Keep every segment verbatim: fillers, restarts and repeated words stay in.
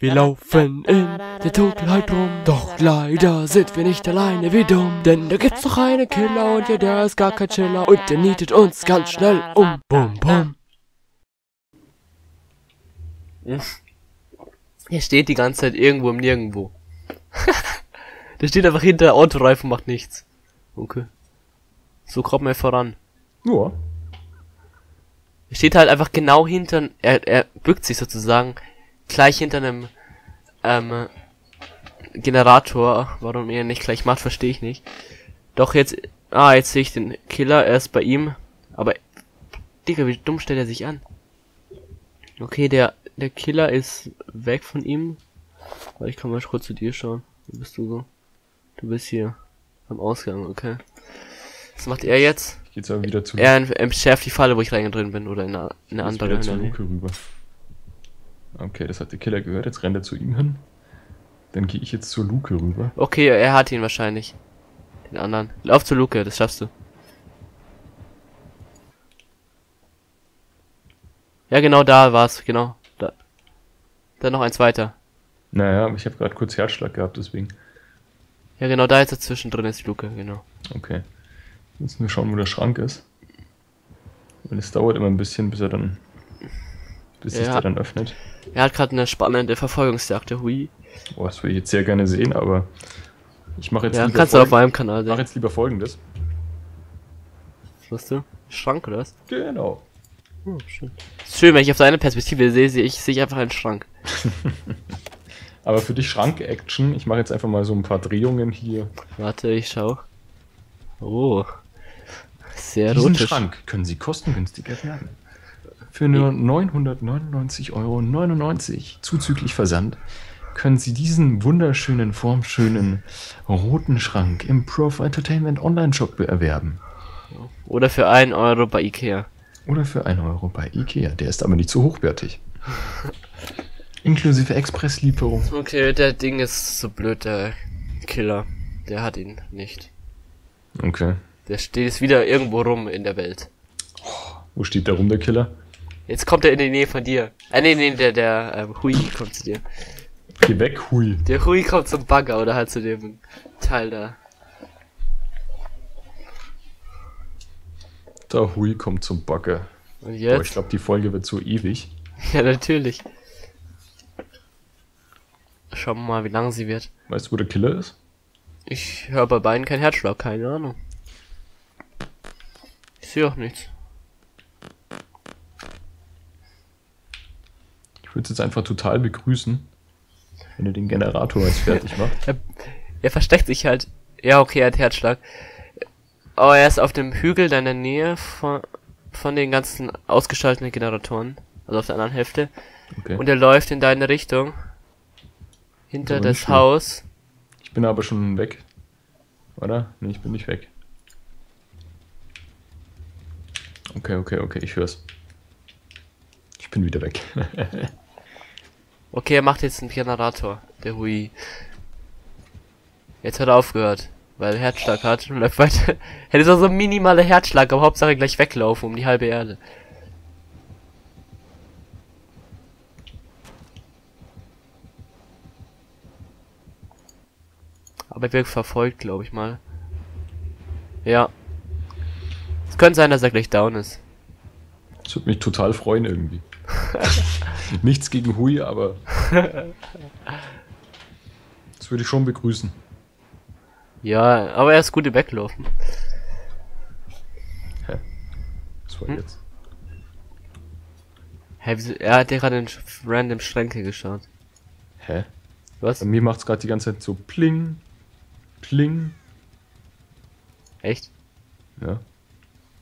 Wir laufen in der Dunkelheit rum, doch leider sind wir nicht alleine, wie dumm. Denn da gibt's noch einen Killer und ja, der ist gar kein Chiller und der nietet uns ganz schnell um. Bum, bum. Hier steht die ganze Zeit irgendwo im Nirgendwo. Der steht einfach hinter der Autoreifen, macht nichts. Okay. So kommt man voran. Ja. Er steht halt einfach genau hinter, er, er bückt sich sozusagen gleich hinter einem ähm, Generator. Warum er nicht gleich macht, verstehe ich nicht. Doch jetzt, ah, jetzt sehe ich den Killer, er ist bei ihm. Aber, Digga, wie dumm stellt er sich an? Okay, der, der Killer ist weg von ihm. Aber ich kann mal kurz zu dir schauen. Wo bist du so? Du bist hier am Ausgang, okay. Was macht er jetzt? Ich gehe jetzt wieder zu Luke. Er entschärft die Falle, wo ich reingedrückt bin, oder in eine, eine andere. Wieder zu Luke rüber. Okay, das hat der Killer gehört, jetzt rennt er zu ihm hin. Dann gehe ich jetzt zu Luke rüber. Okay, er hat ihn wahrscheinlich. Den anderen. Lauf zu Luke, das schaffst du. Ja, genau da war's, genau. Da. Dann noch eins weiter. Naja, aber ich habe gerade kurz Herzschlag gehabt, deswegen. Ja, genau, da jetzt dazwischen drin ist Luke, genau. Okay. Jetzt müssen wir schauen, wo der Schrank ist. Weil es dauert immer ein bisschen, bis er dann. Bis sich der dann öffnet. Er hat gerade eine spannende Verfolgungsjagd, der Hui. Boah, das will ich jetzt sehr gerne sehen, aber. Ich mache jetzt. Ja, kannst du auf meinem Kanal sehen. Ich mache jetzt lieber Folgendes. Was machst du? Schrank oder was? Genau. Oh, schön. Schön, wenn ich auf seine Perspektive sehe, sehe ich, sehe ich einfach einen Schrank. Aber für dich Schrank-Action, ich mache jetzt einfach mal so ein paar Drehungen hier. Warte, ich schau. Oh. Sehr rotisch. Diesen Schrank können Sie kostengünstig erwerben. Für nur neunhundertneunundneunzig Euro neunundneunzig zuzüglich Versand können Sie diesen wunderschönen, formschönen roten Schrank im Prof Entertainment Online Shop erwerben. Oder für einen Euro bei Ikea. Oder für einen Euro bei Ikea. Der ist aber nicht so hochwertig. Inklusive Expresslieferung. Okay, der Ding ist so blöd, der Killer. Der hat ihn nicht. Okay. Der steht jetzt wieder irgendwo rum in der Welt. Oh, wo steht da rum, der Killer? Jetzt kommt er in die Nähe von dir. Ah, nee, nee, der, der ähm, Hui kommt zu dir. Geh weg, Hui. Der Hui kommt zum Bagger oder halt zu dem Teil da. Der Hui kommt zum Bagger. Und jetzt? Boah, ich glaube, die Folge wird so ewig. Ja, natürlich. Schauen wir mal, wie lang sie wird. Weißt du, wo der Killer ist? Ich höre bei beiden keinen Herzschlag, keine Ahnung. Ich sehe auch nichts. Ich würde es jetzt einfach total begrüßen, wenn er den Generator jetzt fertig macht. er, er versteckt sich halt. Ja, okay, er hat Herzschlag. Aber er ist auf dem Hügel da in der Nähe von, von den ganzen ausgeschalteten Generatoren. Also auf der anderen Hälfte. Okay. Und er läuft in deine Richtung. Hinter das Haus. Ich bin aber schon weg. Oder? Ne, ich bin nicht weg. Okay, okay, okay, ich hör's. Ich bin wieder weg. Okay, er macht jetzt einen Generator, der Hui. Jetzt hat er aufgehört, weil er Herzschlag hat und läuft weiter. Hätte so ein minimaler Herzschlag, aber Hauptsache gleich weglaufen um die halbe Erde. Aber er wird verfolgt, glaube ich mal. Ja. Es könnte sein, dass er gleich down ist. Das würde mich total freuen irgendwie. Nichts gegen Hui, aber... Das würde ich schon begrüßen. Ja, aber er ist gut im Weglaufen. Hä? Was war hm? jetzt? Hä, wieso? Er hat ja gerade in random Schränke geschaut. Hä? Was? Bei mir macht's gerade die ganze Zeit so pling. Pling. Echt? Ja.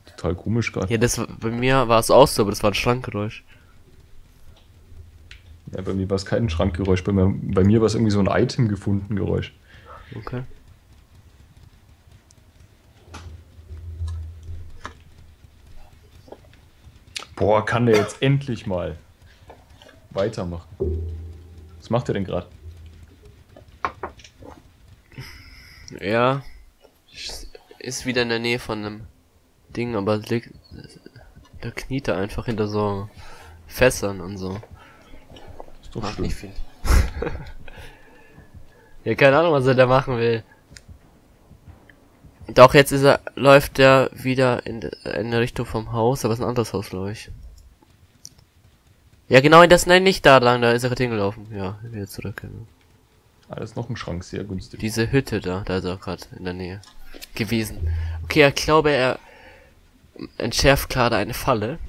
Total komisch gerade. Ja, das bei mir war es auch so, aber das war ein Schrankgeräusch. Ja, bei mir war es kein Schrankgeräusch. Bei mir, bei mir war es irgendwie so ein Item gefunden Geräusch. Okay. Boah, kann der jetzt endlich mal weitermachen? Was macht er denn gerade? Ja, ist wieder in der Nähe von einem Ding, aber liegt, da kniet er einfach hinter so Fässern und so. Ist doch schön. Macht nicht viel. Ja, keine Ahnung, was er da machen will. Doch, jetzt ist er, läuft er wieder in, in der Richtung vom Haus, aber es ist ein anderes Haus, glaube ich. Ja, genau, in das, nein, nicht da lang, da ist er gerade hingelaufen. Ja, wieder zurück. Ja. Alles noch im Schrank, sehr günstig. Diese Hütte da, da ist er gerade in der Nähe gewesen. Okay, ich glaube, er entschärft gerade eine Falle.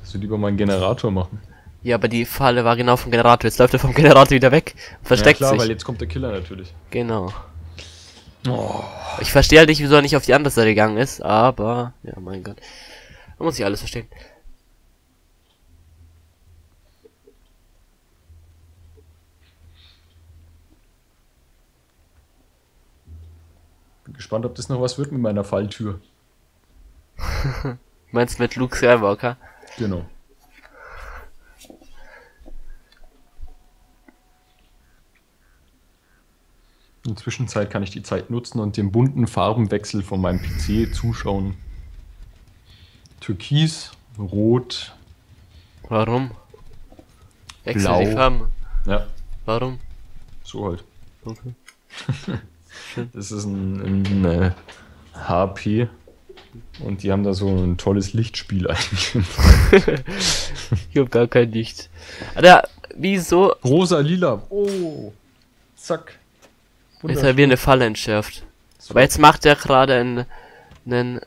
Dass wir lieber mal einen Generator machen. Ja, aber die Falle war genau vom Generator. Jetzt läuft er vom Generator wieder weg, versteckt sich. Ja, klar, weil jetzt kommt der Killer natürlich. Genau. Oh. Ich verstehe halt nicht, wieso er nicht auf die andere Seite gegangen ist, aber... Ja, mein Gott. Man muss sich alles verstehen. Bin gespannt, ob das noch was wird mit meiner Falltür. Meinst du mit Luke Skywalker? Genau. In der Zwischenzeit kann ich die Zeit nutzen und den bunten Farbenwechsel von meinem P C zuschauen. Türkis, Rot. Warum? Wechsel Blau. Die Farben. Ja. Warum? So halt. Okay. Das ist ein, ein äh, H P und die haben da so ein tolles Lichtspiel eigentlich. Ich hab gar kein Licht. Alter, wieso? Rosa, lila. Oh. Zack. Jetzt hat er wieder eine Falle entschärft. So. Aber jetzt macht er gerade einen, einen...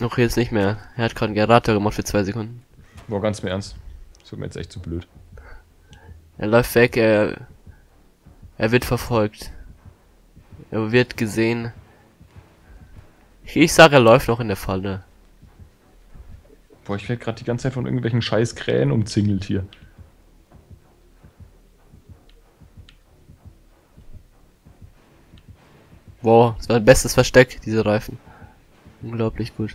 Noch jetzt nicht mehr. Er hat gerade einen Generator gemacht für zwei Sekunden. Boah, ganz mir ernst. Das wird mir jetzt echt zu blöd. Er läuft weg, er... Er wird verfolgt. Er wird gesehen. Ich sag, er läuft noch in der Falle. Boah, ich werde gerade die ganze Zeit von irgendwelchen scheiß Krähen umzingelt hier. Wow, das war mein bestes Versteck, diese Reifen. Unglaublich gut.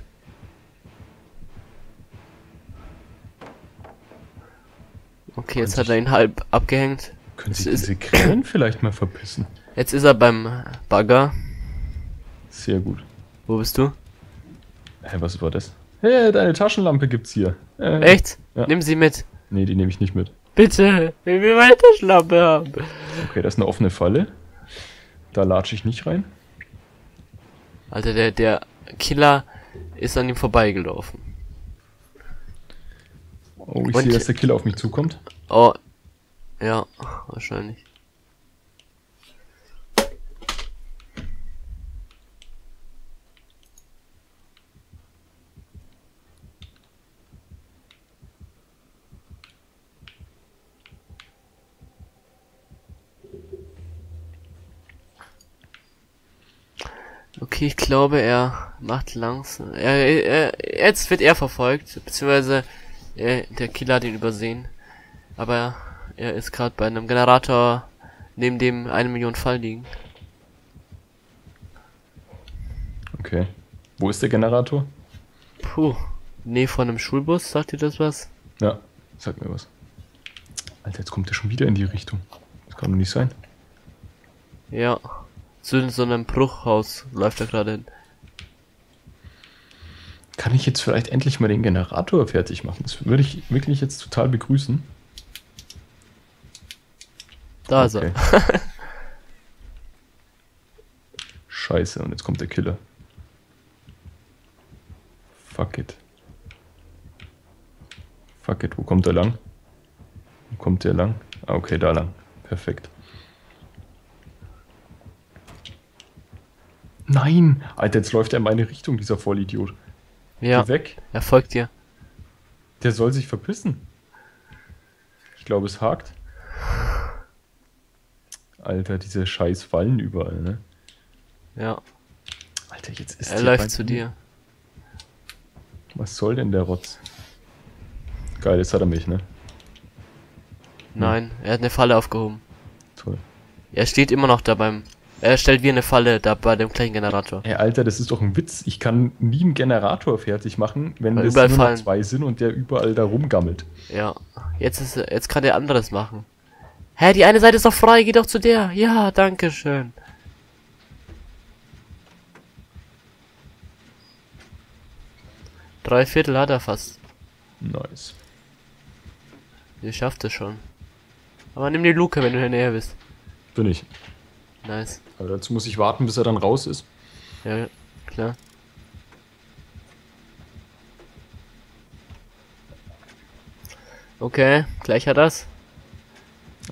Okay, jetzt hat er ihn halb abgehängt. Können Sie diese Krähen vielleicht mal verpissen? Jetzt ist er beim Bagger. Sehr gut. Wo bist du? Hä, was war das? Hey, deine Taschenlampe gibt's hier. Äh, Echt? Ja. Nimm sie mit. Nee, die nehme ich nicht mit. Bitte, will mir meine Taschenlampe haben. Okay, das ist eine offene Falle. Da latsche ich nicht rein. Alter, der, der Killer ist an ihm vorbeigelaufen. Oh, ich sehe, dass der Killer auf mich zukommt. Oh, ja, wahrscheinlich. Okay, ich glaube, er macht langsam. Er, er, jetzt wird er verfolgt, beziehungsweise er, der Killer hat ihn übersehen. Aber er ist gerade bei einem Generator, neben dem eine Million Fall liegen. Okay. Wo ist der Generator? Puh. Nee, von einem Schulbus. Sagt dir das was? Ja, sagt mir was. Alter, jetzt kommt er schon wieder in die Richtung. Das kann doch nicht sein. Ja. Zu so einem Bruchhaus läuft er gerade hin. Kann ich jetzt vielleicht endlich mal den Generator fertig machen? Das würde ich wirklich jetzt total begrüßen. Da okay. Ist er. Scheiße, und jetzt kommt der Killer. Fuck it. Fuck it, wo kommt er lang? Wo kommt der lang? Ah, okay, da lang. Perfekt. Nein! Alter, jetzt läuft er in meine Richtung, dieser Vollidiot. Ja. Geh weg. Er folgt dir. Der soll sich verpissen. Ich glaube, es hakt. Alter, diese scheiß Fallen überall, ne? Ja. Alter, jetzt ist er. Er läuft zu dir. Was soll denn der Rotz? Geil, jetzt hat er mich, ne? Nein, er hat eine Falle aufgehoben. Toll. Er steht immer noch da beim... Er stellt wie eine Falle da bei dem kleinen Generator. Ey, Alter, das ist doch ein Witz. Ich kann nie einen Generator fertig machen, wenn es nur noch zwei sind und der überall da rumgammelt. Ja, jetzt ist, jetzt kann der anderes machen. Hä, die eine Seite ist doch frei, geh doch zu der. Ja, danke schön. Drei Viertel hat er fast. Nice. Ihr schafft es schon. Aber nimm die Luke, wenn du in der Nähe bist. Bin ich. Nice. Aber dazu muss ich warten, bis er dann raus ist. Ja, klar. Okay, gleich hat er's.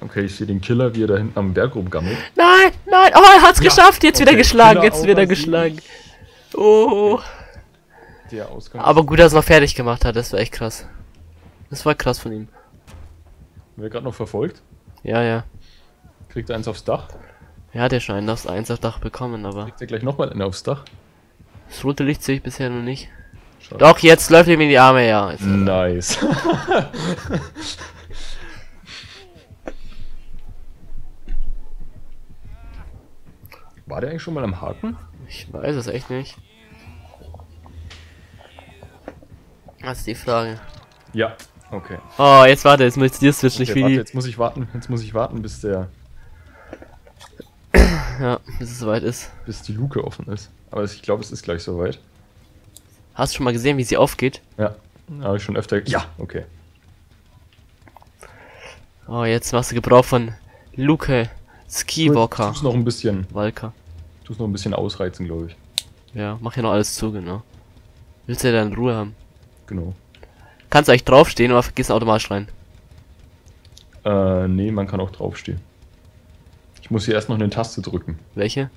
Okay, ich sehe den Killer, wie er da hinten am Berg rumgammelt. Nein, nein, oh, er hat's ja geschafft, jetzt okay, wieder geschlagen, Killer jetzt wieder geschlagen. Oh. Der Ausgang. Aber gut, dass er noch fertig gemacht hat, das war echt krass. Das war krass von ihm. Wer gerade noch verfolgt? Ja, ja. Kriegt er eins aufs Dach? Ja, der scheint das eins aufs Dach bekommen, aber. Kriegt er gleich nochmal einen aufs Dach? Das rote Licht sehe ich bisher noch nicht. Schade. Doch, jetzt läuft ihm in die Arme, ja. Jetzt nice. War der eigentlich schon mal am Haken? Ich weiß es echt nicht. Das ist die Frage. Ja, okay. Oh, jetzt warte, jetzt muss ich dir switchen. Okay, warte, jetzt muss ich warten, jetzt muss ich warten, bis der... ja, bis es soweit ist. Bis die Luke offen ist. Aber ich glaube, es ist gleich soweit. Hast du schon mal gesehen, wie sie aufgeht? Ja, habe ich schon öfter... Ja, okay. Oh, jetzt machst du Gebrauch von Luke Skywalker. Tu es noch ein bisschen... Walker. Tu es noch ein bisschen ausreizen, glaube ich. Ja, mach ja noch alles zu, genau. Willst du ja dann Ruhe haben. Genau. Kannst du eigentlich draufstehen oder vergiss automatisch rein? Äh, nee, man kann auch draufstehen. Ich muss hier erst noch eine Taste drücken. Welche?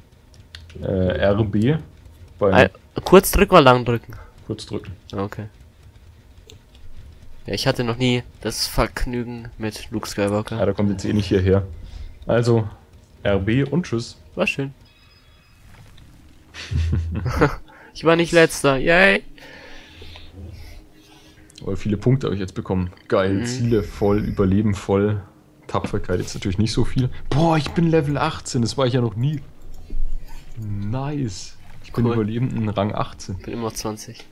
Äh, R B. Bei Ein, kurz drücken oder lang drücken? Kurz drücken. Okay. Ja, ich hatte noch nie das Vergnügen mit Luke Skywalker. Ja, da kommt jetzt eh nicht hierher. Also, R B und tschüss. War schön. Ich war nicht letzter, yay! Oh, viele Punkte habe ich jetzt bekommen. Geil, mhm. Ziele voll, Überleben voll, Tapferkeit jetzt natürlich nicht so viel. Boah, ich bin Level achtzehn, das war ich ja noch nie. Nice. Ich bin cool. Überlebenden Rang achtzehn. Ich bin immer zwanzig.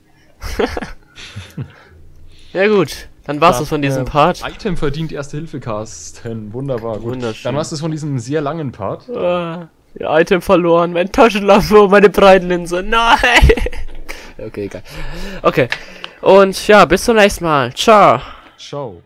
Ja gut, dann war's das von diesem äh, Part. Item verdient Erste Hilfe Carsten. Wunderbar, gut. Wunderschön. Dann war's das von diesem sehr langen Part. Ah, ja, Item verloren, mein Taschenlampe und meine Breitlinse. Nein! Okay, egal. Okay. Und ja, bis zum nächsten Mal. Ciao. Ciao.